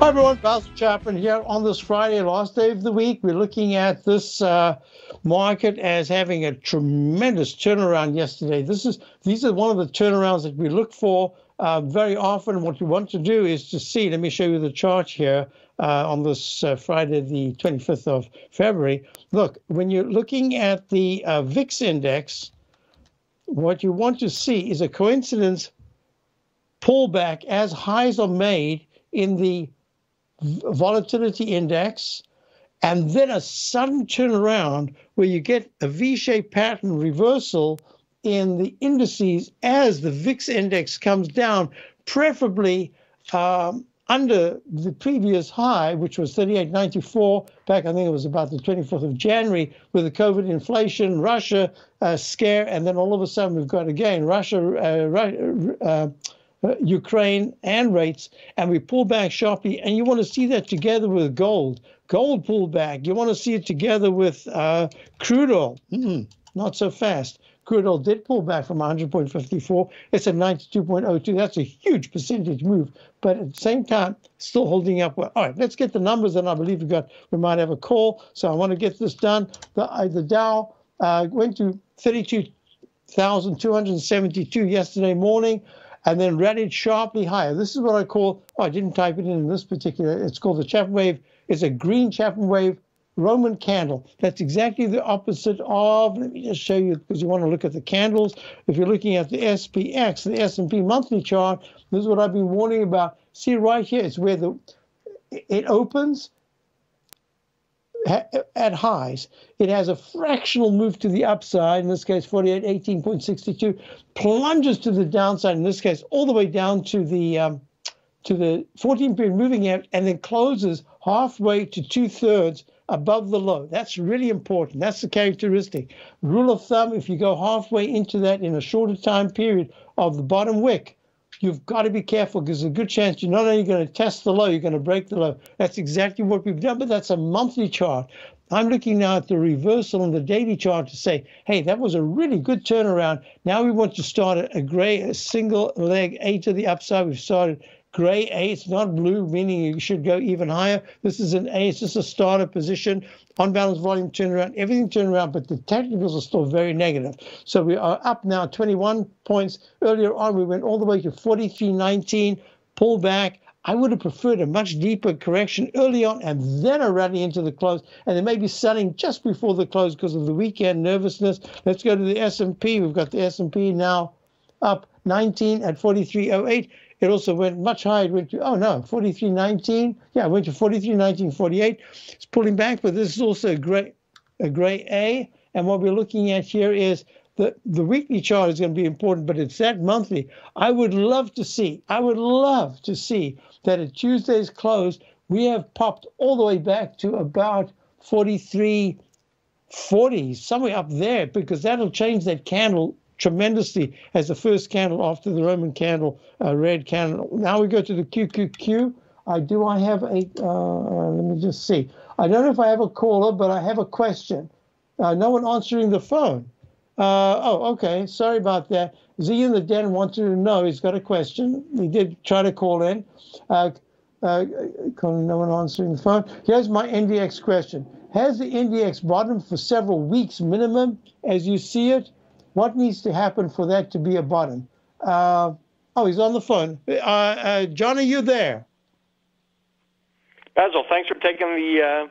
Hi everyone, Basil Chapman here on this Friday, last day of the week. We're looking at this market as having a tremendous turnaround yesterday. These are one of the turnarounds that we look for very often. What we want to do is to see, let me show you the chart here on this Friday, the 25th of February. Look, when you're looking at the VIX index, what you want to see is a coincidence pullback as highs are made in the volatility index, and then a sudden turnaround where you get a V-shaped pattern reversal in the indices as the VIX index comes down, preferably under the previous high, which was 38.94 back, I think it was about the 24th of January, with the COVID inflation, Russia scare, and then all of a sudden we've got again Ukraine and rates, and we pull back sharply. And you want to see that together with gold. Gold pull back. You want to see it together with crude oil. Not so fast. Crude oil did pull back from 100.54. It's at 92.02. That's a huge percentage move, but at the same time, still holding up well. All right, let's get the numbers, and I believe we might have a call. So I want to get this done. The Dow went to 32,272 yesterday morning, and then rallied sharply higher. This is what I call, oh, I didn't type it in this particular, it's called the Chapman Wave. It's a green Chapman Wave Roman candle. That's exactly the opposite of, let me just show you, because you want to look at the candles. If you're looking at the SPX, the S&P monthly chart, this is what I've been warning about. See right here, it's where it opens at highs. It has a fractional move to the upside, in this case 4818.62, plunges to the downside, in this case all the way down to the 14-period moving average, and then closes halfway to 2/3 above the low. That's really important. That's the characteristic. Rule of thumb, if you go halfway into that in a shorter time period of the bottom wick, you've got to be careful, because there's a good chance you're not only going to test the low, you're going to break the low. That's exactly what we've done, but that's a monthly chart. I'm looking now at the reversal on the daily chart to say, hey, that was a really good turnaround. Now we want to start a single leg A to the upside. We've started gray A. It's not blue, meaning you should go even higher. This is an A. It's just a starter position. On balance volume turnaround, everything turned around, but the technicals are still very negative. So we are up now 21 points. Earlier on, we went all the way to 43.19, pull back. I would have preferred a much deeper correction early on and then a rally into the close, and then maybe selling just before the close because of the weekend nervousness. Let's go to the S&P. We've got the S&P now up 19 at 43.08. It also went much higher. It went to, 43.19. Yeah, it went to 43.19.48. It's pulling back, but this is also a gray A. And what we're looking at here is the weekly chart is going to be important, but it's that monthly. I would love to see that at Tuesday's close, we have popped all the way back to about 43.40, somewhere up there, because that'll change that candle tremendously as the first candle after the Roman candle, red candle. Now we go to the QQQ. I have a, let me just see. I don't know if I have a caller, but I have a question. No one answering the phone. Okay, sorry about that. Z in the Den wanted to know, he's got a question. He did try to call in. No one answering the phone. Here's my NDX question. Has the NDX bottomed for several weeks minimum as you see it? What needs to happen for that to be a bottom? He's on the phone. John, are you there? Basil, thanks for taking the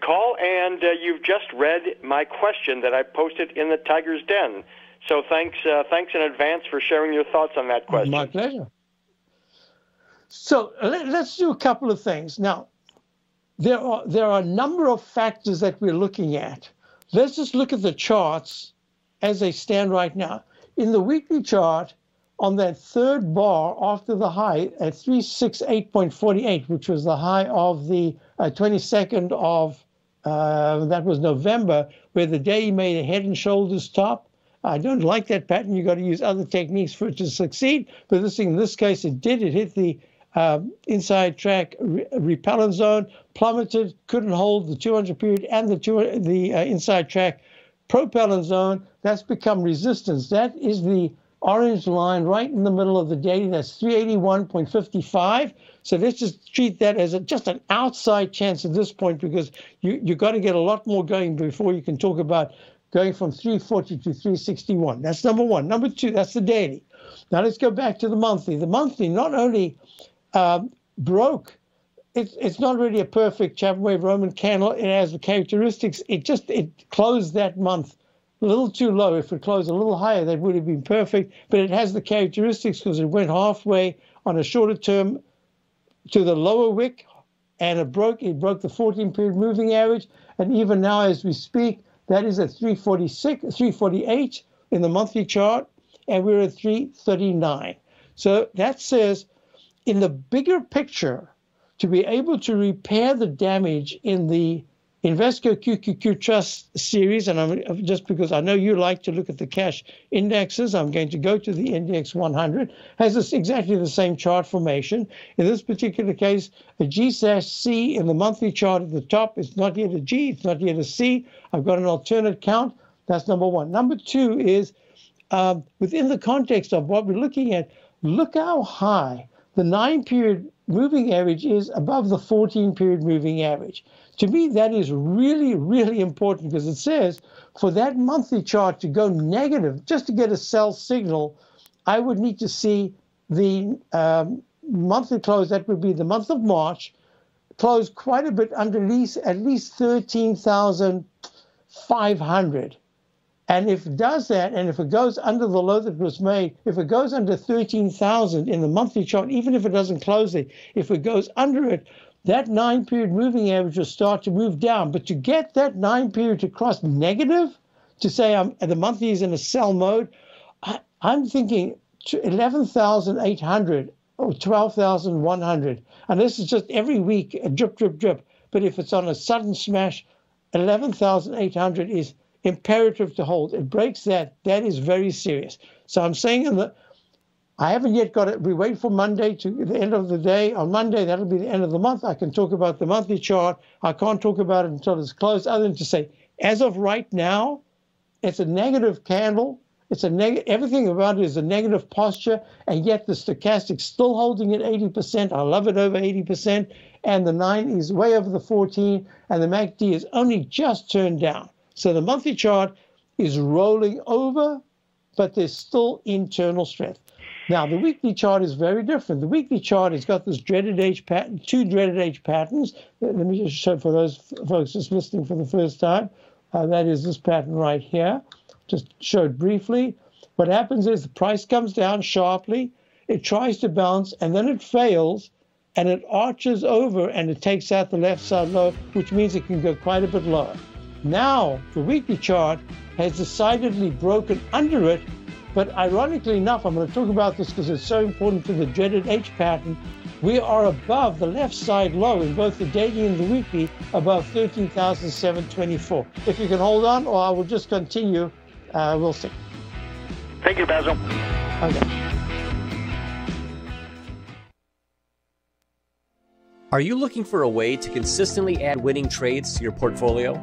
call, and you've just read my question that I posted in the Tiger's Den. So thanks in advance for sharing your thoughts on that question. My pleasure. So let's do a couple of things. Now, there are a number of factors that we're looking at. Let's just look at the charts as they stand right now. In the weekly chart, on that third bar after the high at 368.48, which was the high of the 22nd of, that was November, where the day made a head and shoulders top. I don't like that pattern. You've got to use other techniques for it to succeed. But this thing, in this case, it did. It hit the inside track repellent zone, plummeted, couldn't hold the 200 period and the inside track propellant zone. That's become resistance. That is the orange line right in the middle of the daily. That's 381.55. So let's just treat that as just an outside chance at this point, because you've got to get a lot more going before you can talk about going from 340 to 361. That's number one. Number two, that's the daily. Now let's go back to the monthly. The monthly not only broke, it's not really a perfect Chapman Wave Roman candle. It has the characteristics. It closed that month a little too low. If it closed a little higher, that would have been perfect. But it has the characteristics because it went halfway on a shorter term to the lower wick, and it broke the 14-period moving average. And even now as we speak, that is at 346, 348 in the monthly chart, and we're at 339. So that says, in the bigger picture, to be able to repair the damage in the Invesco QQQ Trust series, and just because I know you like to look at the cash indexes, I'm going to go to the index 100, has this exactly the same chart formation. In this particular case, a G/C in the monthly chart at the top. It's not yet a G, it's not yet a C. I've got an alternate count. That's number one. Number two is, within the context of what we're looking at, look how high the 9-period moving average is above the 14-period moving average. To me, that is really, really important, because it says for that monthly chart to go negative, just to get a sell signal, I would need to see the monthly close, that would be the month of March, close quite a bit underneath at least 13,500. And if it does that, and if it goes under the low that was made, if it goes under 13,000 in the monthly chart, even if it doesn't close it, if it goes under it, that 9-period moving average will start to move down. But to get that 9-period to cross negative, to say the monthly is in a sell mode, I'm thinking 11,800 or 12,100. And this is just every week, a drip, drip, drip. But if it's on a sudden smash, 11,800 is imperative to hold. It breaks that. That is very serious. So I'm saying I haven't yet got it. We wait for Monday to the end of the day. On Monday, that'll be the end of the month. I can talk about the monthly chart. I can't talk about it until it's closed, other than to say, as of right now, it's a negative candle. It's a negative. Everything about it is a negative posture, and yet the stochastic's still holding at 80%. I love it over 80%, and the 9 is way over the 14, and the MACD is only just turned down. So the monthly chart is rolling over, but there's still internal strength. Now, the weekly chart is very different. The weekly chart has got this dreaded H pattern, two dreaded H patterns. Let me just show for those folks just listening for the first time. That is this pattern right here. Just showed briefly. What happens is the price comes down sharply. It tries to bounce, and then it fails, and it arches over, and it takes out the left side low, which means it can go quite a bit lower. Now, the weekly chart has decidedly broken under it, but ironically enough, I'm going to talk about this because it's so important to the dreaded H pattern. We are above the left side low in both the daily and the weekly, above 13,724. If you can hold on, or I will just continue, we'll see. Thank you, Basil. Okay. Are you looking for a way to consistently add winning trades to your portfolio?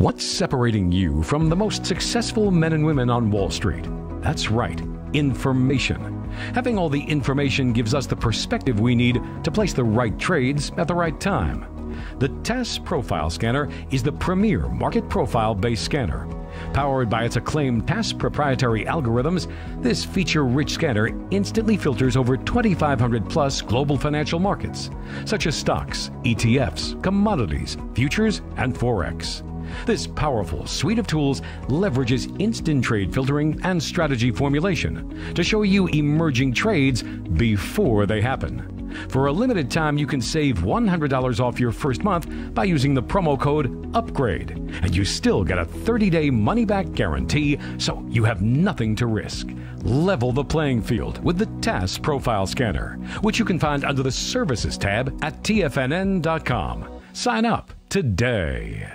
What's separating you from the most successful men and women on Wall Street? That's right, information. Having all the information gives us the perspective we need to place the right trades at the right time. The TAS Profile Scanner is the premier market profile-based scanner. Powered by its acclaimed TAS proprietary algorithms, this feature-rich scanner instantly filters over 2,500-plus global financial markets, such as stocks, ETFs, commodities, futures, and Forex. This powerful suite of tools leverages instant trade filtering and strategy formulation to show you emerging trades before they happen. For a limited time, you can save $100 off your first month by using the promo code UPGRADE, and you still get a 30-day money-back guarantee, so you have nothing to risk. Level the playing field with the TAS Profile Scanner, which you can find under the Services tab at TFNN.com. Sign up today.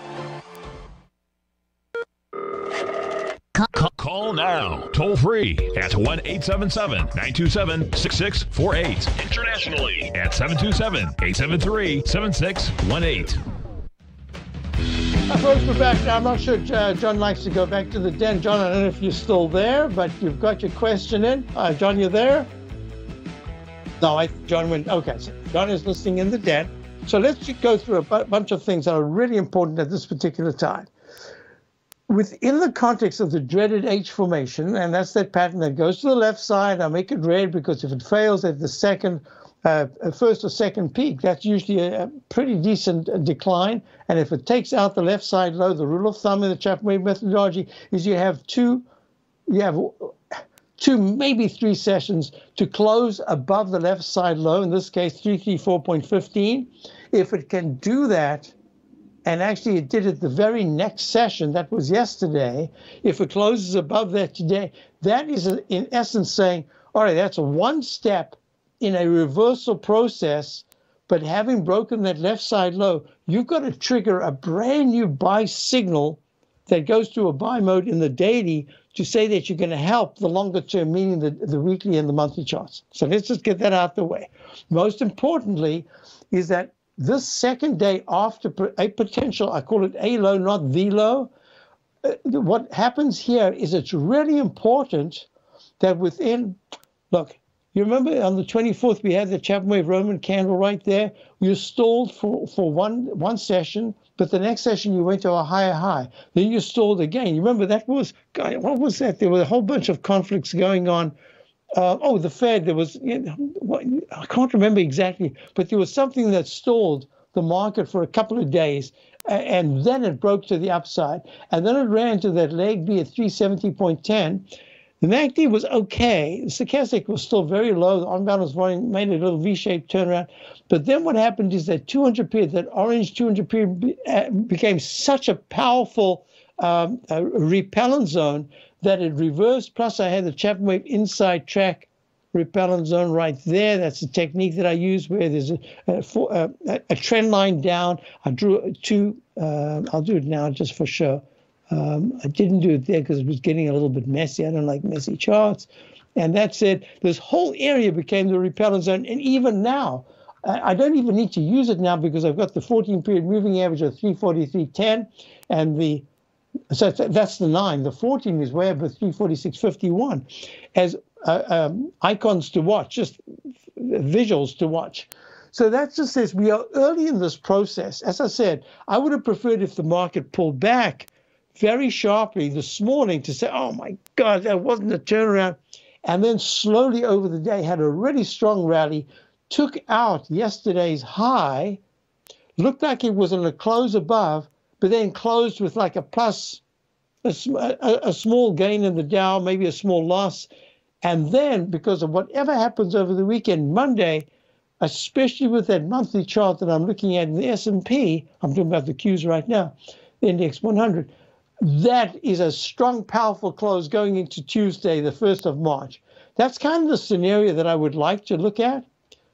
Call now, toll free at 1-877-927-6648. Internationally at 727-873-7618. Hi folks, we're back. Now, I'm not sure John likes to go back to the den. John, I don't know if you're still there, but you've got your question in. John, you there? No, John went. Okay, so John is listening in the den. So let's go through a bunch of things that are really important at this particular time. Within the context of the dreaded H formation, and that's that pattern that goes to the left side, I make it red because if it fails at the second, first or second peak, that's usually a pretty decent decline. And if it takes out the left side low, the rule of thumb in the Chapman Wave methodology is you have two, maybe 3 sessions to close above the left side low, in this case, 334.15. If it can do that, and actually it did it the very next session, that was yesterday, if it closes above that today, that is in essence saying, all right, that's one step in a reversal process, but having broken that left side low, you've got to trigger a brand new buy signal that goes to a buy mode in the daily to say that you're going to help the longer term, meaning the weekly and the monthly charts. So let's just get that out the way. Most importantly is that this second day after a potential, I call it a low, not the low, what happens here is it's really important that within, look, you remember on the 24th, we had the Chapman Wave Roman candle right there. You stalled for one session, but the next session you went to a higher high. Then you stalled again. You remember that was, what was that? There were a whole bunch of conflicts going on. The Fed, there was, I can't remember exactly, but there was something that stalled the market for a couple of days, and then it broke to the upside. And then it ran to that LABD at 370.10. The MACD was okay. The stochastic was still very low. The on-bound was running, made a little V-shaped turnaround. But then what happened is that 200 period, that orange 200 period became such a powerful repellent zone that it reversed, plus I had the Chapman Wave inside track repellent zone right there. That's a technique that I use where there's a trend line down. I drew two, I'll do it now just for show. I didn't do it there because it was getting a little bit messy. I don't like messy charts. And that's it. This whole area became the repellent zone. And even now, I don't even need to use it now because I've got the 14-period moving average of 343.10 and the so that's the 9. The 14 is way up at 346.51 as icons to watch, just visuals to watch. So that just says we are early in this process. As I said, I would have preferred if the market pulled back very sharply this morning to say, oh my God, that wasn't a turnaround. And then slowly over the day had a really strong rally, took out yesterday's high, looked like it was on a close above, but then closed with like a plus, a small gain in the Dow, maybe a small loss. And then because of whatever happens over the weekend, Monday, especially with that monthly chart that I'm looking at in the S&P, I'm talking about the Qs right now, the index 100, that is a strong, powerful close going into Tuesday, the 1st of March. That's kind of the scenario that I would like to look at.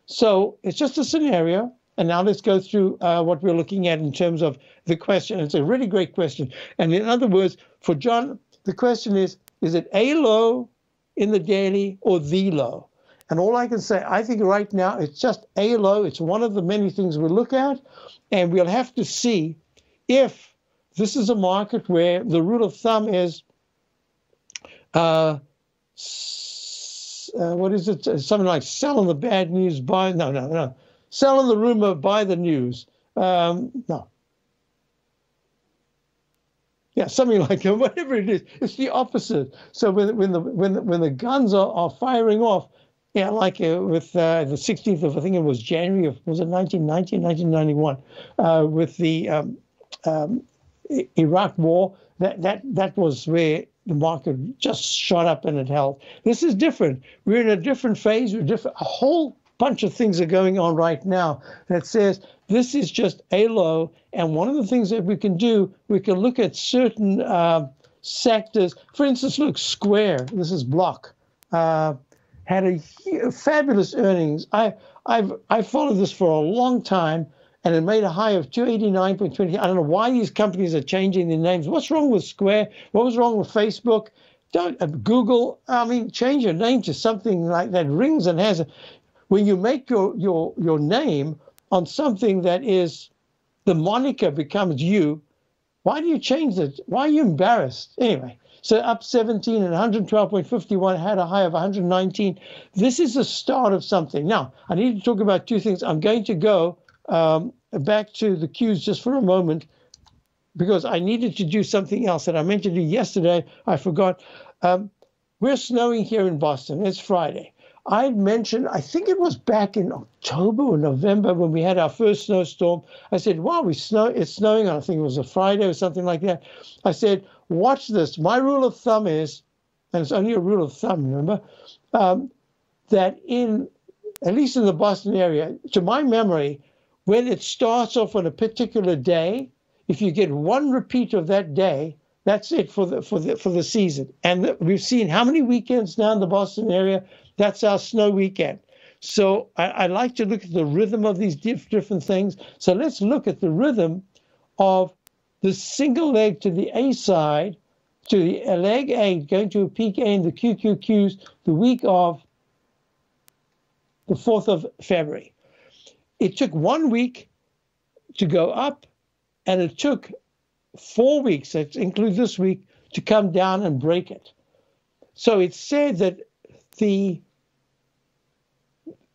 So it's just a scenario. And now let's go through what we're looking at in terms of the question. It's a really great question. And in other words, for John, the question is it a low in the daily or the low? And all I can say, I think right now it's just a low. It's one of the many things we'll look at. And we'll have to see if this is a market where the rule of thumb is, what is it? Something like sell on the bad news, buy, no. Sell on the rumor, buy the news. Yeah, something like that, whatever it is. It's the opposite. So when the guns are firing off, yeah, like with the 16th of, I think it was January of, was it 1990, 1991, with the Iraq war, that was where the market just shot up and it held. This is different. We're in a different phase. A whole bunch of things are going on right now that says this is just a low. And one of the things that we can do, we can look at certain sectors. For instance, look, Square, this is Block, had a fabulous earnings. I followed this for a long time, and it made a high of 289.20. I don't know why these companies are changing their names. What's wrong with Square? What was wrong with Facebook? Google, I mean, change your name to something like that rings and has a, when you make your name on something that is, the moniker becomes you, why do you change it? Why are you embarrassed? Anyway, so up 17 and 112.51, had a high of 119. This is the start of something. Now, I need to talk about two things. I'm going to go back to the Qs just for a moment, because I needed to do something else that I meant to do yesterday. I forgot. We're snowing here in Boston. It's Friday. I mentioned, I think it was back in October or November when we had our first snowstorm. I said, wow, it's snowing. I think it was a Friday or something like that. I said, watch this. My rule of thumb is, and it's only a rule of thumb, remember, that in, at least in the Boston area, to my memory, when it starts off on a particular day, if you get one repeat of that day, that's it for the season. And we've seen how many weekends now in the Boston area? That's our snow weekend. So I like to look at the rhythm of these different things. So let's look at the rhythm of the single leg to the A side, to the leg A, going to a peak A in the QQQs the week of the 4th of February. It took 1 week to go up, and it took 4 weeks, that includes this week, to come down and break it. So it's said that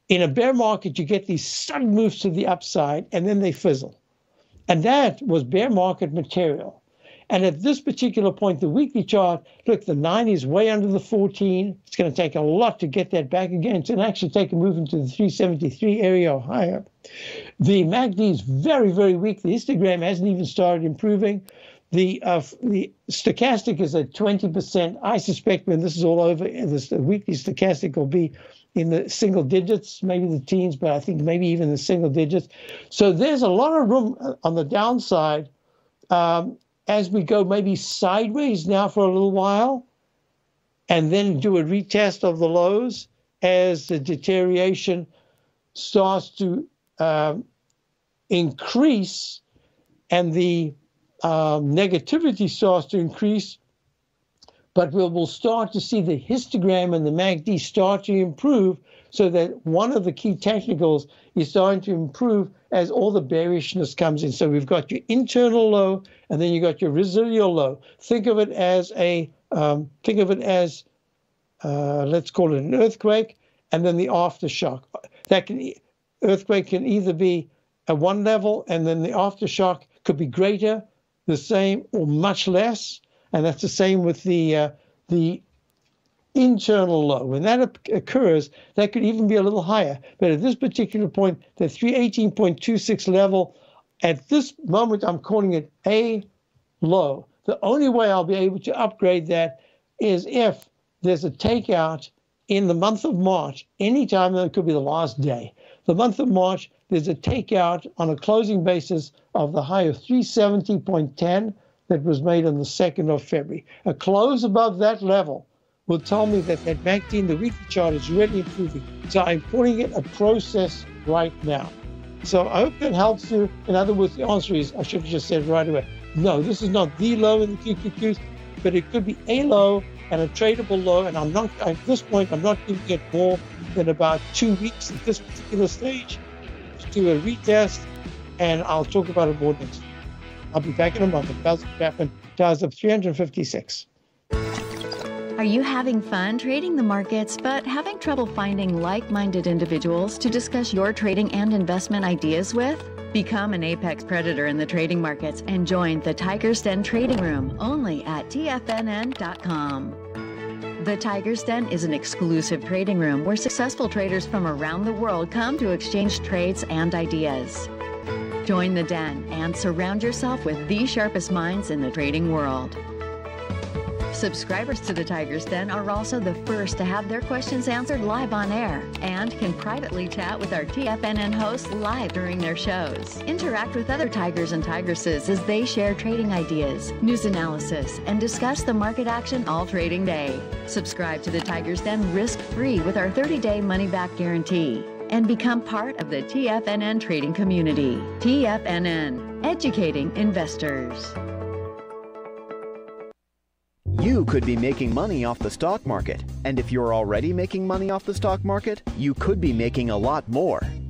in a bear market, you get these sudden moves to the upside, and then they fizzle. And that was bear market material. And at this particular point, the weekly chart, look, the 9 is way under the 14. It's going to take a lot to get that back again. It's going to actually take a move into the 373 area or higher. The MACD is very, very weak. The histogram hasn't even started improving. The stochastic is at 20%. I suspect when this is all over, the weekly stochastic will be in the single digits, maybe the teens, but I think maybe even the single digits. So there's a lot of room on the downside. As we go maybe sideways now for a little while, and then do a retest of the lows as the deterioration starts to increase and the negativity starts to increase, but we'll start to see the histogram and the MACD start to improve, so that one of the key technicals is starting to improve as all the bearishness comes in. So we've got your internal low, and then you've got your residual low. Think of it as let's call it an earthquake, and then the aftershock. Earthquake can either be at one level, and then the aftershock could be greater, the same, or much less. And that's the same with the internal low. When that occurs, that could even be a little higher. But at this particular point, the 318.26 level, at this moment, I'm calling it a low. The only way I'll be able to upgrade that is if there's a takeout in the month of March, anytime, that could be the last day. The month of March, there's a takeout on a closing basis of the high of 370.10 that was made on the 2nd of February. A close above that level will tell me that that MACD in the weekly chart is really improving. So I'm calling it a process right now. So I hope that helps you. In other words, the answer is, I should have just said right away, no, this is not the low in the QQQs, but it could be a low and a tradable low. And I'm not, at this point, I'm not giving it more than about 2 weeks at this particular stage to do a retest. And I'll talk about it more next week. I'll be back in a month. Basil Chapman, TAS of 356. Are you having fun trading the markets, but having trouble finding like-minded individuals to discuss your trading and investment ideas with? Become an apex predator in the trading markets and join the Tiger's Den Trading Room only at TFNN.com. The Tiger's Den is an exclusive trading room where successful traders from around the world come to exchange trades and ideas. Join the den and surround yourself with the sharpest minds in the trading world. Subscribers to the Tiger's Den are also the first to have their questions answered live on air and can privately chat with our TFNN hosts live during their shows. Interact with other Tigers and Tigresses as they share trading ideas, news analysis, and discuss the market action all trading day. Subscribe to the Tiger's Den risk-free with our 30-day money-back guarantee and become part of the TFNN trading community. TFNN, educating investors. You could be making money off the stock market. And if you're already making money off the stock market, you could be making a lot more.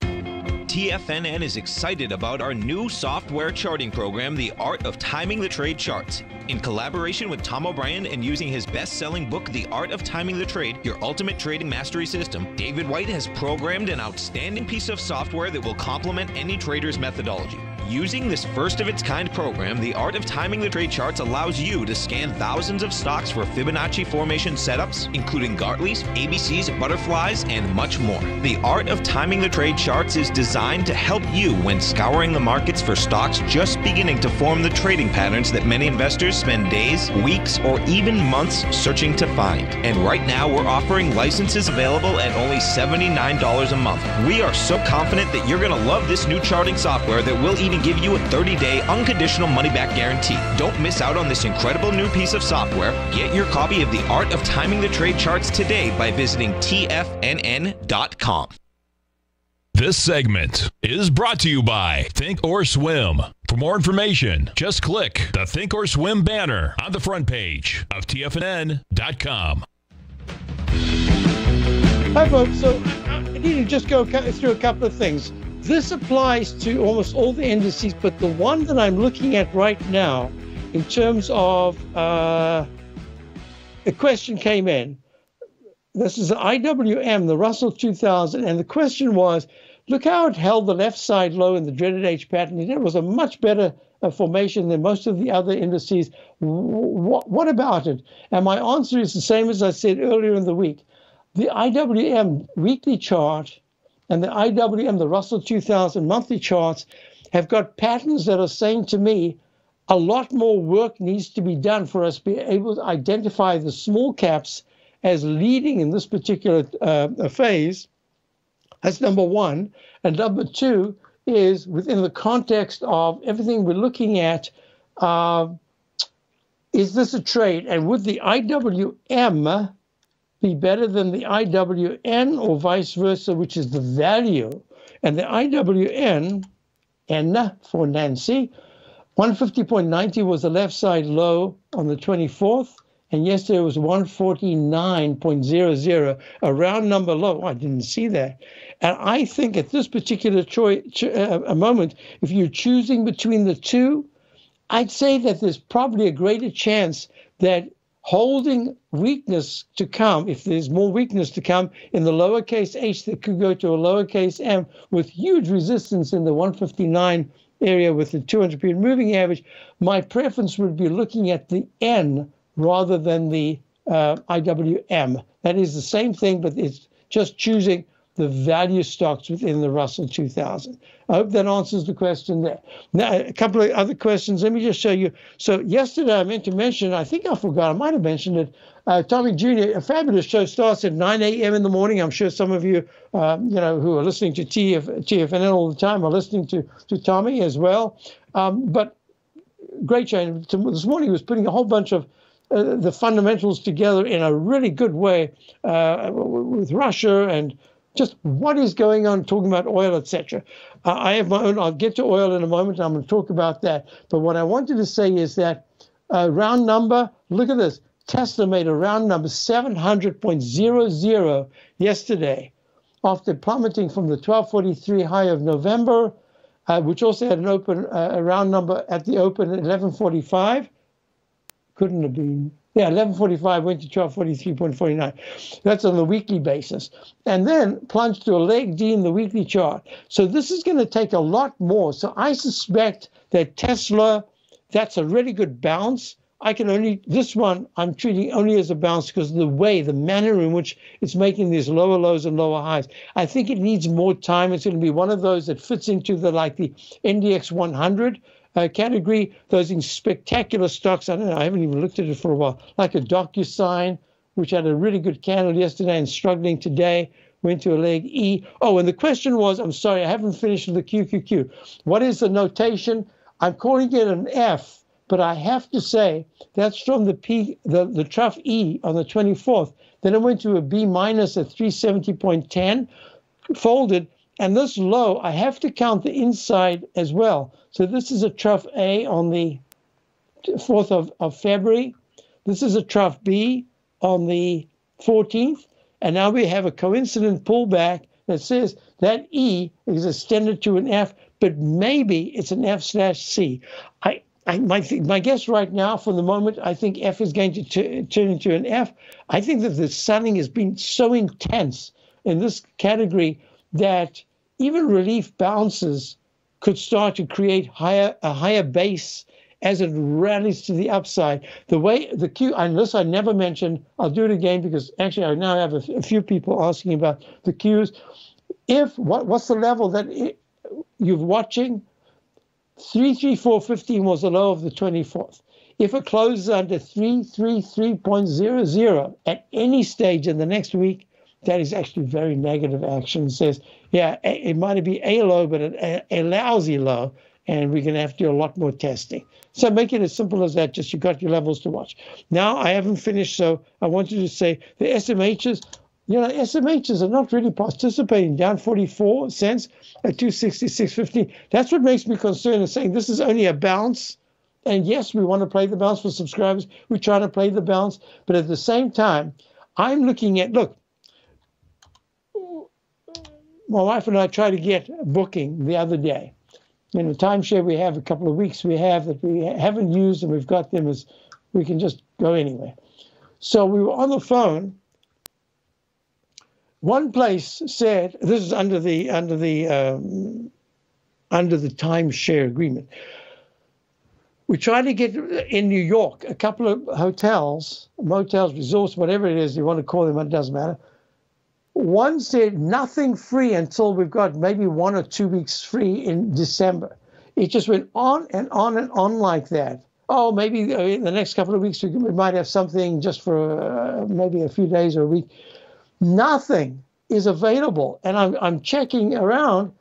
TFNN is excited about our new software charting program, The Art of Timing the Trade Charts. In collaboration with Tom O'Brien and using his best-selling book, The Art of Timing the Trade, Your Ultimate Trading Mastery System, David White has programmed an outstanding piece of software that will complement any trader's methodology. Using this first-of-its-kind program, The Art of Timing the Trade Charts allows you to scan thousands of stocks for Fibonacci formation setups, including Gartley's, ABC's, butterflies, and much more. The Art of Timing the Trade Charts is designed to help you when scouring the markets for stocks just beginning to form the trading patterns that many investors spend days, weeks, or even months searching to find. And right now, we're offering licenses available at only $79 a month. We are so confident that you're going to love this new charting software that will even give you a 30-day unconditional money-back guarantee. Don't miss out on this incredible new piece of software. Get your copy of The Art of Timing the Trade Charts today by visiting TFNN.com. This segment is brought to you by Think or Swim. For more information, just click the Think or Swim banner on the front page of TFNN.com. Hi, folks. So I need to just go through a couple of things. This applies to almost all the indices, but the one that I'm looking at right now, in terms of a question came in. This is the IWM, the Russell 2000, and the question was, look how it held the left side low in the dreaded H pattern. It was a much better formation than most of the other indices. What about it? And my answer is the same as I said earlier in the week. The IWM weekly chart and the IWM, the Russell 2000 monthly charts, have got patterns that are saying to me, a lot more work needs to be done for us to be able to identify the small caps as leading in this particular phase That's number one. And number two is within the context of everything we're looking at, is this a trade? And would the IWM be better than the IWN or vice versa, which is the value? And the IWN, N for Nancy, 150.90 was the left side low on the 24th. And yesterday it was 149.00, a round number low. I didn't see that. And I think at this particular moment, if you're choosing between the two, I'd say that there's probably a greater chance that holding weakness to come, if there's more weakness to come, in the lowercase h that could go to a lowercase m with huge resistance in the 159 area with the 200-period moving average, my preference would be looking at the N rather than the IWM. That is the same thing, but it's just choosing the value stocks within the Russell 2000. I hope that answers the question there. Now, a couple of other questions. Let me just show you. So yesterday I meant to mention, I think I forgot, I might have mentioned it, Tommy Jr., a fabulous show starts at 9 a.m. in the morning. I'm sure some of you, who are listening to TFNN all the time are listening to Tommy as well. But great show. And this morning he was putting a whole bunch of the fundamentals together in a really good way with Russia and just what is going on, talking about oil, etc. I have my own, I'll get to oil in a moment, and I'm going to talk about that. But what I wanted to say is that round number, look at this. Tesla made a round number 700.00 yesterday after plummeting from the 1243 high of November, which also had an open round number at the open at 1145. Couldn't have been. Yeah, 1145 went to 1243.49. That's on the weekly basis. And then plunged to a leg D in the weekly chart. So this is going to take a lot more. So I suspect that Tesla, that's a really good bounce. This one I'm treating only as a bounce because of the way, the manner in which it's making these lower lows and lower highs. I think it needs more time. It's going to be one of those that fits into the NDX 100 category. Those in spectacular stocks, I don't know, I haven't even looked at it for a while, like a DocuSign, which had a really good candle yesterday and struggling today, went to a leg E. Oh, and the question was, I'm sorry, I haven't finished the QQQ. What is the notation? I'm calling it an F. But I have to say that's from the peak, the trough E on the 24th. Then it went to a B minus at 370.10, folded. And this low, I have to count the inside as well. So this is a trough A on the 4th of February. This is a trough B on the 14th. And now we have a coincident pullback that says that E is extended to an F, but maybe it's an F/C. My guess right now, for the moment, I think F is going to turn into an F. I think that the selling has been so intense in this category that even relief bounces could start to create a higher base as it rallies to the upside. The way the Q, unless I never mentioned, I'll do it again because actually I now have a few people asking about the Qs. What's the level that you're watching? 334.15 was the low of the 24th. If it closes under 333.00 at any stage in the next week, that is actually very negative action. It says, yeah, it might be a low, but a lousy low, and we're going to have to do a lot more testing. So make it as simple as that, just you got your levels to watch. Now, I haven't finished, so I wanted to say the SMHs, SMHs are not really participating, down 44 cents at 266.15. That's what makes me concerned and saying this is only a bounce. And yes, we want to play the bounce for subscribers. We're trying to play the bounce. But at the same time, I'm looking at, look, my wife and I tried to get a booking the other day. In the timeshare we have, a couple of weeks we have that we haven't used and we've got them as we can just go anywhere. So we were on the phone. One place said, this is under the timeshare agreement. We tried to get in New York a couple of hotels, motels, resorts, whatever it is you want to call them, it doesn't matter. One said nothing free until we've got maybe 1 or 2 weeks free in December. It just went on and on and on like that. Oh, maybe in the next couple of weeks we might have something just for maybe a few days or a week. Nothing. is available. And I'm checking around,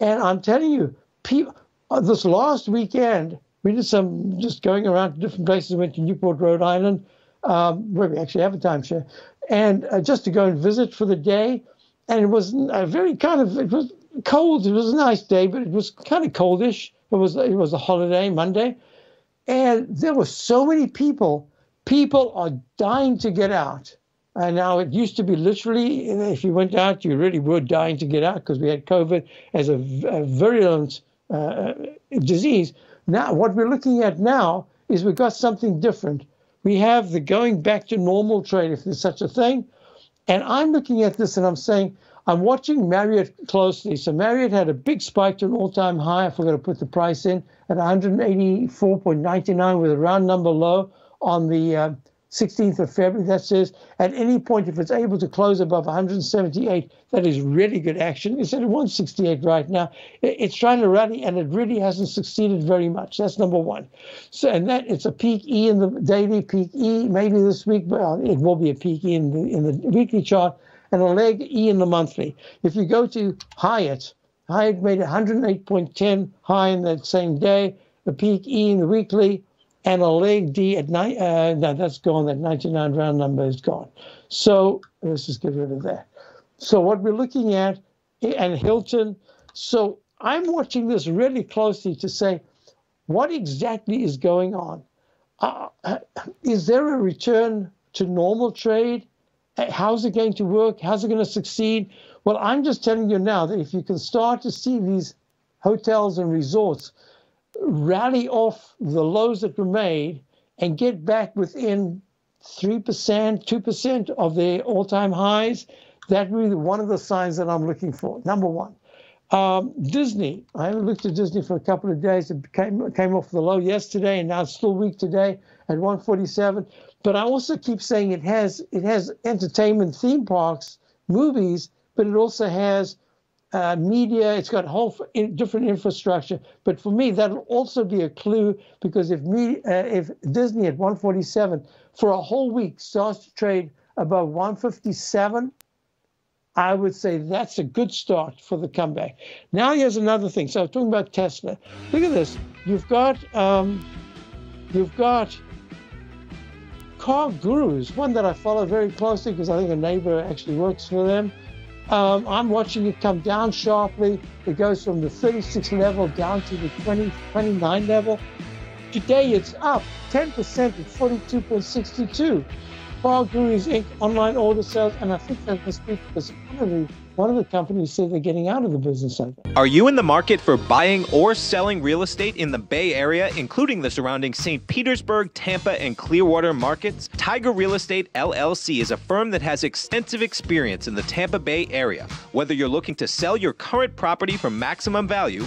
and I'm telling you, people, this last weekend, we did some just going around to different places. We went to Newport, Rhode Island, where we actually have a timeshare, and just to go and visit for the day. And it was a very kind of, it was cold. It was a nice day, but it was kind of coldish. It was a holiday, Monday. And there were so many people. People are dying to get out. And now it used to be literally, if you went out, you really were dying to get out because we had COVID as a virulent disease. Now, what we're looking at now is we've got something different. We have the going back to normal trade, if there's such a thing. And I'm looking at this and I'm saying, I'm watching Marriott closely. So Marriott had a big spike to an all-time high. I forgot to put the price in at 184.99 with a round number low on the 16th of February. That says at any point, if it's able to close above 178, that is really good action. It's at 168 right now. It's trying to rally, and it really hasn't succeeded very much. That's number one. So, and that it's a peak E in the daily, peak E maybe this week, but it will be a peak E in the weekly chart, and a leg E in the monthly. If you go to Hyatt, Hyatt made 108.10 high in that same day, the peak E in the weekly, and a leg D at 9, no, that's gone, that 99 round number is gone. So let's just get rid of that. So what we're looking at, and Hilton, so I'm watching this really closely to say, what exactly is going on? Is there a return to normal trade? How's it going to work? How's it going to succeed? Well, I'm just telling you now that if you can start to see these hotels and resorts rally off the lows that were made and get back within 3%, 2% of their all-time highs, that would be one of the signs that I'm looking for, number one. Disney, I haven't looked at Disney for a couple of days. It came off the low yesterday, and now it's still weak today at 147. But I also keep saying it has entertainment, theme parks, movies, but it also has media. It's got whole different infrastructure. But for me, that'll also be a clue, because if Disney at 147 for a whole week starts to trade above 157, I would say that's a good start for the comeback. Now here's another thing. So I'm talking about Tesla. Look at this. You've got CarGurus, one that I follow very closely because I think a neighbor actually works for them. I'm watching it come down sharply. It goes from the 36 level down to the 29 level. Today it's up 10% at 42.62. CarGurus Inc. online order sales, and I think that this week is one of the companies said they're getting out of the business. Are you in the market for buying or selling real estate in the Bay Area, including the surrounding St. Petersburg, Tampa, and Clearwater markets? Tiger Real Estate LLC is a firm that has extensive experience in the Tampa Bay area. Whether you're looking to sell your current property for maximum value,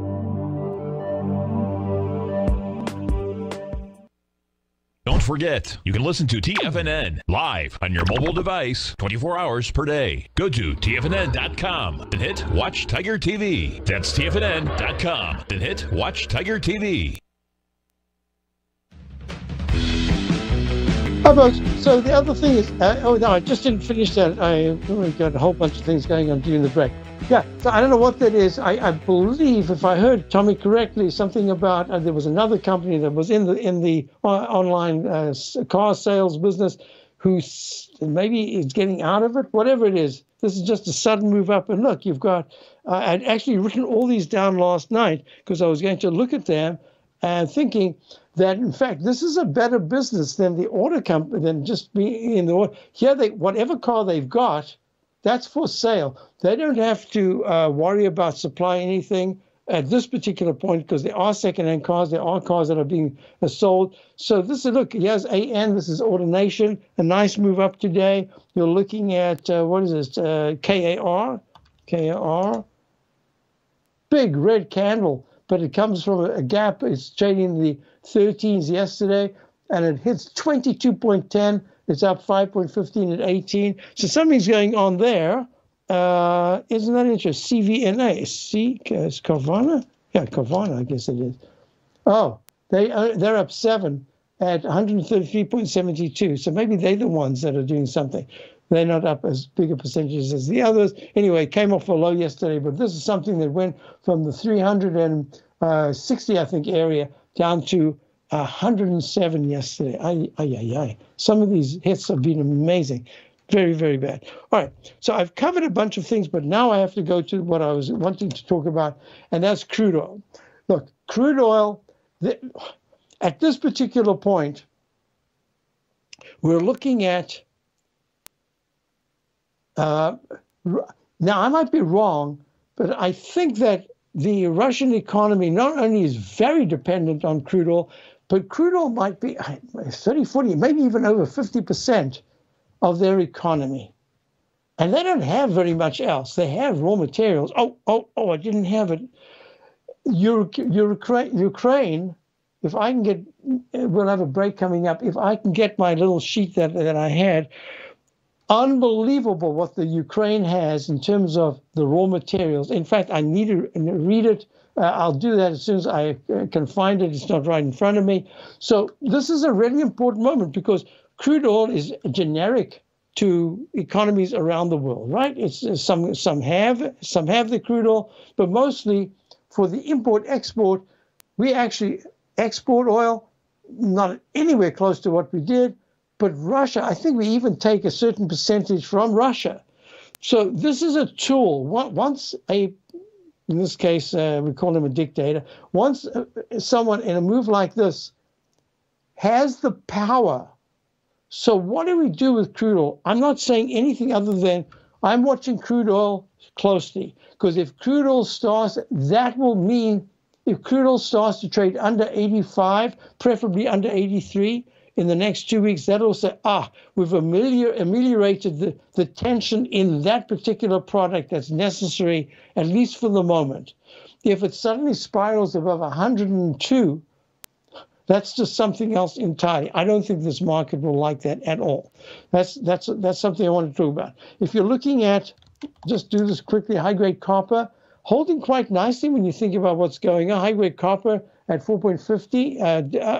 Don't forget, you can listen to TFNN live on your mobile device 24 hours per day. Go to TFNN.com and hit Watch Tiger TV. That's TFNN.com and hit Watch Tiger TV. Hi folks, so the other thing is, oh no, I just didn't finish that. We've got a whole bunch of things going on during the break. Yeah, so I don't know what that is. I believe, if I heard Tommy correctly, something about there was another company that was in the online car sales business who maybe is getting out of it, whatever it is. This is just a sudden move up. And look, you've got, I'd actually written all these down last night because I was going to look at them and thinking that, in fact, this is a better business than the auto company, than just being in the auto. Here, whatever car they've got, that's for sale. They don't have to worry about supplying anything at this particular point because there are second-hand cars. There are cars that are being sold. So this is, look, here's AN. This is AutoNation, a nice move up today. You're looking at, what is this, KAR, big red candle. But it comes from a gap. It's trading in the 13s yesterday, and it hits 22.10. It's up 5.15 at 18. So something's going on there. Isn't that interesting? CVNA, is Carvana? Yeah, Carvana, I guess it is. Oh, they're up 7 at 133.72. So maybe they're the ones that are doing something. They're not up as big a percentage as the others. Anyway, it came off a low yesterday, but this is something that went from the 360, I think, area down to 107 yesterday. Some of these hits have been amazing. Very, very bad. All right, so I've covered a bunch of things, but now I have to go to what I was wanting to talk about, and that's crude oil. Look, crude oil, at this particular point, we're looking at, now, I might be wrong, but I think that the Russian economy not only is very dependent on crude oil, but crude oil might be 30, 40, maybe even over 50% of their economy. And they don't have very much else. They have raw materials. I didn't have it. Ukraine, if I can get, we'll have a break coming up. If I can get my little sheet that I had, unbelievable what the Ukraine has in terms of the raw materials. In fact, I need to read it. I'll do that as soon as I can find it. It's not right in front of me. So this is a really important moment because crude oil is generic to economies around the world, right? It's some have the crude oil, but mostly for the import-export, we actually export oil, not anywhere close to what we did. But Russia, I think we even take a certain percentage from Russia. So this is a tool. Once in this case, we call him a dictator, once someone in a move like this has the power. So what do we do with crude oil? I'm not saying anything other than I'm watching crude oil closely. Because if crude oil starts, that will mean if crude oil starts to trade under 85, preferably under 83, in the next 2 weeks, that'll say, we've ameliorated the tension in that particular product that's necessary, at least for the moment. If it suddenly spirals above 102, that's just something else entirely. I don't think this market will like that at all. That's something I want to talk about. If you're looking at, just do this quickly, high-grade copper, holding quite nicely when you think about what's going on. High-grade copper at 4.50,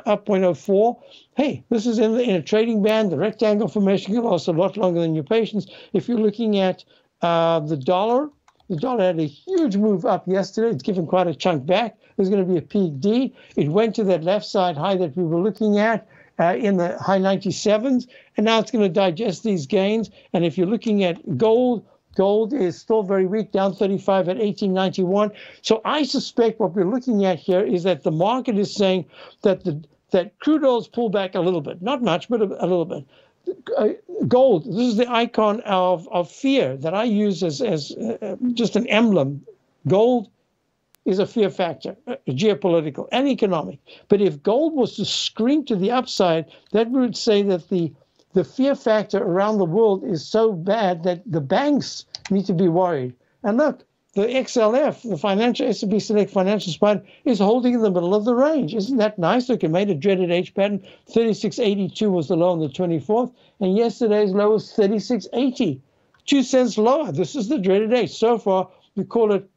up 0.04. Hey, this is in a trading band. The rectangle formation can last a lot longer than your patience. If you're looking at the dollar had a huge move up yesterday. It's given quite a chunk back. There's going to be a peak D. It went to that left side high that we were looking at in the high 97s, and now it's going to digest these gains. And if you're looking at gold, gold is still very weak, down 35 at 1891. So I suspect what we're looking at here is that the market is saying that that crude oil's pulled back a little bit, not much, but a little bit. Gold, this is the icon of fear that I use as just an emblem. Gold is a fear factor, geopolitical and economic. But if gold was to scream to the upside, that would say that the fear factor around the world is so bad that the banks need to be worried. And look, the XLF, the financial S&P Select Financial Spot, is holding in the middle of the range. Isn't that nice? Look, it made a dreaded H pattern. 36.82 was the low on the 24th, and yesterday's low was 36.80, 2 cents lower. This is the dreaded H. So far, we call it.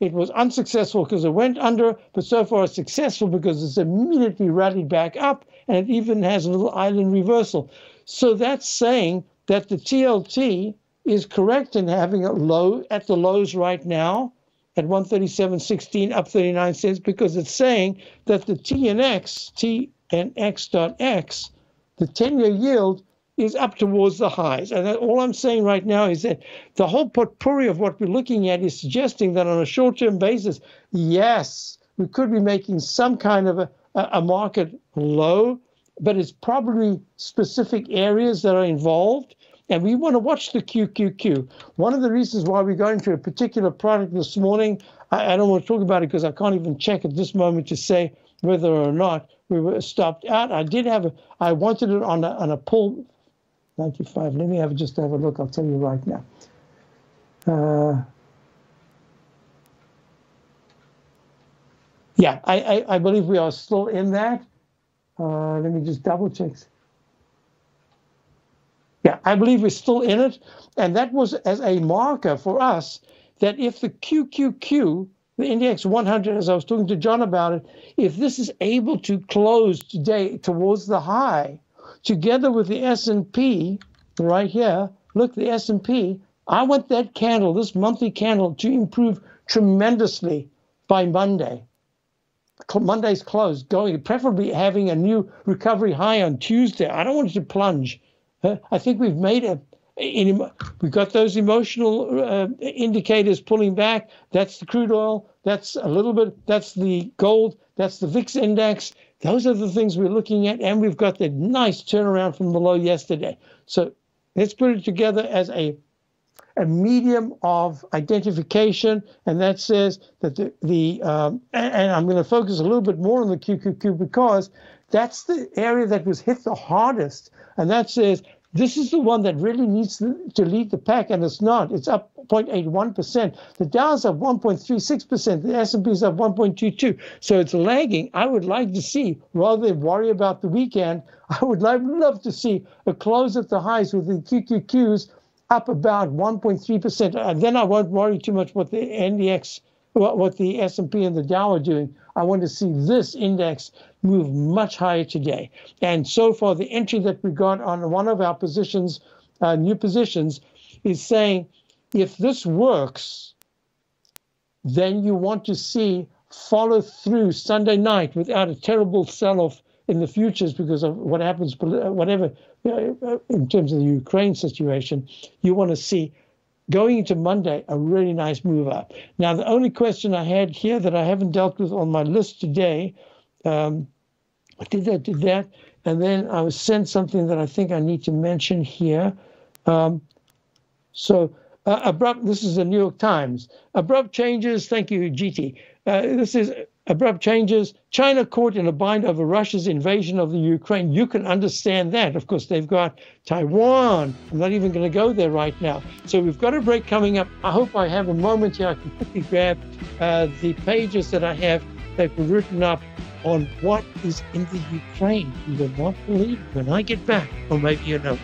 It was unsuccessful because it went under, but so far it's successful because it's immediately rallied back up, and it even has a little island reversal. So that's saying that the TLT is correct in having a low at the lows right now at 137.16, up 39 cents, because it's saying that the TNX, TNX.X, the 10-year yield is up towards the highs. And all I'm saying right now is that the whole potpourri of what we're looking at is suggesting that on a short-term basis, yes, we could be making some kind of a market low, but it's probably specific areas that are involved. And we want to watch the QQQ. One of the reasons why we got into a particular product this morning, I don't want to talk about it because I can't even check at this moment to say whether or not we were stopped out. I did have, I wanted it on a pull, 95. Let me just have a look. I'll tell you right now. Yeah, I believe we are still in that. Let me just double check. Yeah, I believe we're still in it. And that was as a marker for us that if the QQQ, the index 100, as I was talking to John about it, if this is able to close today towards the high, together with the S&P right here, look, the S&P, I want that candle, this monthly candle, to improve tremendously by Monday. Monday's close, going, preferably having a new recovery high on Tuesday. I don't want it to plunge. I think we've made we've got those emotional indicators pulling back. That's the crude oil. That's a little bit. That's the gold. That's the VIX index. Those are the things we're looking at. And we've got that nice turnaround from the low yesterday. So let's put it together as a medium of identification. And that says that and I'm going to focus a little bit more on the QQQ because that's the area that was hit the hardest. And that says this is the one that really needs to lead the pack, and it's not. It's up 0.81%. The Dow's up 1.36%. The S&P's up 1.22%. So it's lagging. I would like to see, rather than worry about the weekend, I would love to see a close at the highs with the QQQs up about 1.3%. And then I won't worry too much what the NDX, what the S&P and the Dow are doing. I want to see this index move much higher today. And so far, the entry that we got on one of our positions, new positions, is saying if this works, then you want to see follow through Sunday night without a terrible sell-off in the futures because of what happens, whatever, in terms of the Ukraine situation, you want to see going into Monday, a really nice move up. Now, the only question I had here that I haven't dealt with on my list today, I did that, and then I was sent something that I think I need to mention here. Abrupt, this is the New York Times. Abrupt changes, thank you, GT. This is abrupt changes. China caught in a bind over Russia's invasion of the Ukraine. You can understand that. Of course, they've got Taiwan. I'm not even going to go there right now. So we've got a break coming up. I hope I have a moment here. I can quickly grab the pages that I have that were written up on what is in the Ukraine. You will not believe when I get back, or maybe you know.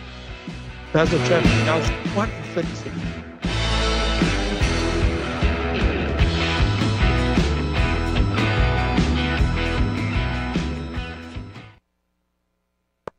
Basil Chapman, now it's 1:36.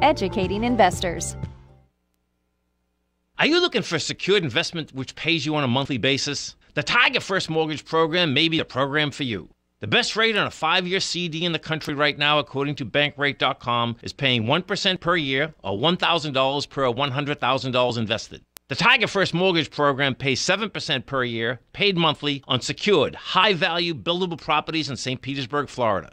educating investors. Are you looking for a secured investment which pays you on a monthly basis? The Tiger First Mortgage Program may be the program for you. The best rate on a 5-year CD in the country right now, according to Bankrate.com, is paying 1% per year or $1,000 per $100,000 invested. The Tiger First Mortgage Program pays 7% per year, paid monthly, on secured, high-value, buildable properties in St. Petersburg, Florida.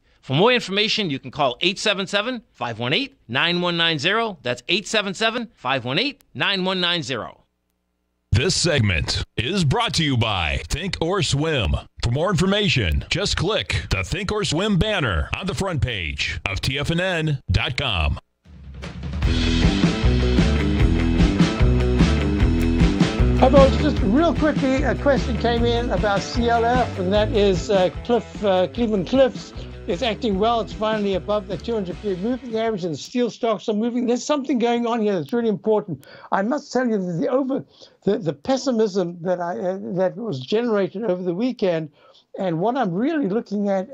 For more information, you can call 877-518-9190. That's 877-518-9190. This segment is brought to you by Think or Swim. For more information, just click the Think or Swim banner on the front page of TFNN.com. Hi, folks. Just real quickly, a question came in about CLF, and that is Cleveland Cliffs. It's acting well. It's finally above the 200-period moving average, and steel stocks are moving. There's something going on here that's really important. I must tell you that the pessimism that that was generated over the weekend, and what I'm really looking at,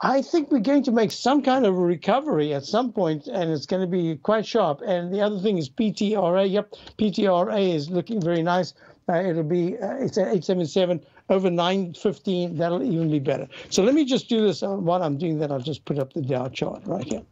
I think we're going to make some kind of a recovery at some point, and it's going to be quite sharp. And the other thing is PTRA. Yep, PTRA is looking very nice. It'll be it's at 877. Over 915, that'll even be better. So let me just do this. While I'm doing that, I'll just put up the Dow chart right here.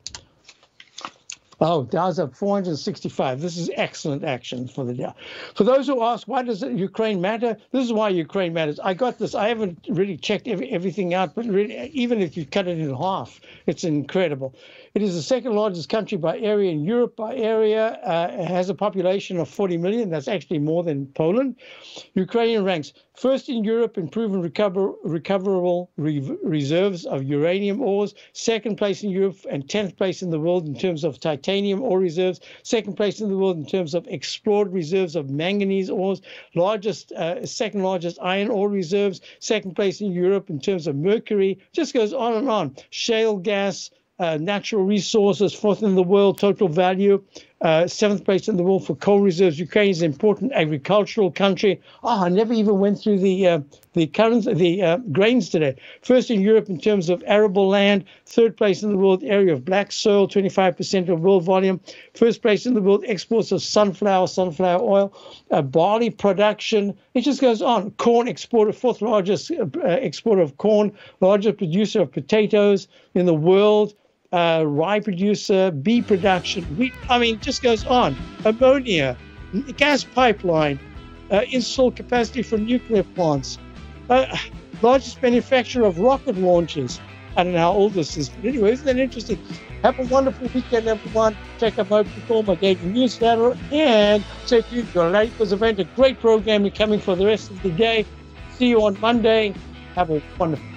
Oh, Dow's up 465. This is excellent action for the Dow. For those who ask, why does Ukraine matter? This is why Ukraine matters. I got this. I haven't really checked everything out, but really, even if you cut it in half, it's incredible. It is the second largest country by area in Europe by area. It has a population of 40 million. That's actually more than Poland. Ukraine ranks first in Europe in proven recoverable reserves of uranium ores, second place in Europe and 10th place in the world in terms of titanium ore reserves, second place in the world in terms of explored reserves of manganese ores, second largest iron ore reserves, second place in Europe in terms of mercury, just goes on and on. Shale gas, natural resources, fourth in the world, total value. 7th place in the world for coal reserves. Ukraine is an important agricultural country. Oh, I never even went through the grains today. First in Europe in terms of arable land, 3rd place in the world area of black soil, 25% of world volume. 1st place in the world exports of sunflower oil, barley production. It just goes on. Corn exporter, 4th largest exporter of corn, largest producer of potatoes in the world. Rye producer, bee production, wheat, I mean, just goes on. Ammonia, gas pipeline, installed capacity for nuclear plants, largest manufacturer of rocket launches. I don't know how old this is, but anyway, isn't that interesting? Have a wonderful weekend, everyone. Check out my perform, my daily newsletter, and stay tuned for Latest event. A great program coming for the rest of the day. See you on Monday. Have a wonderful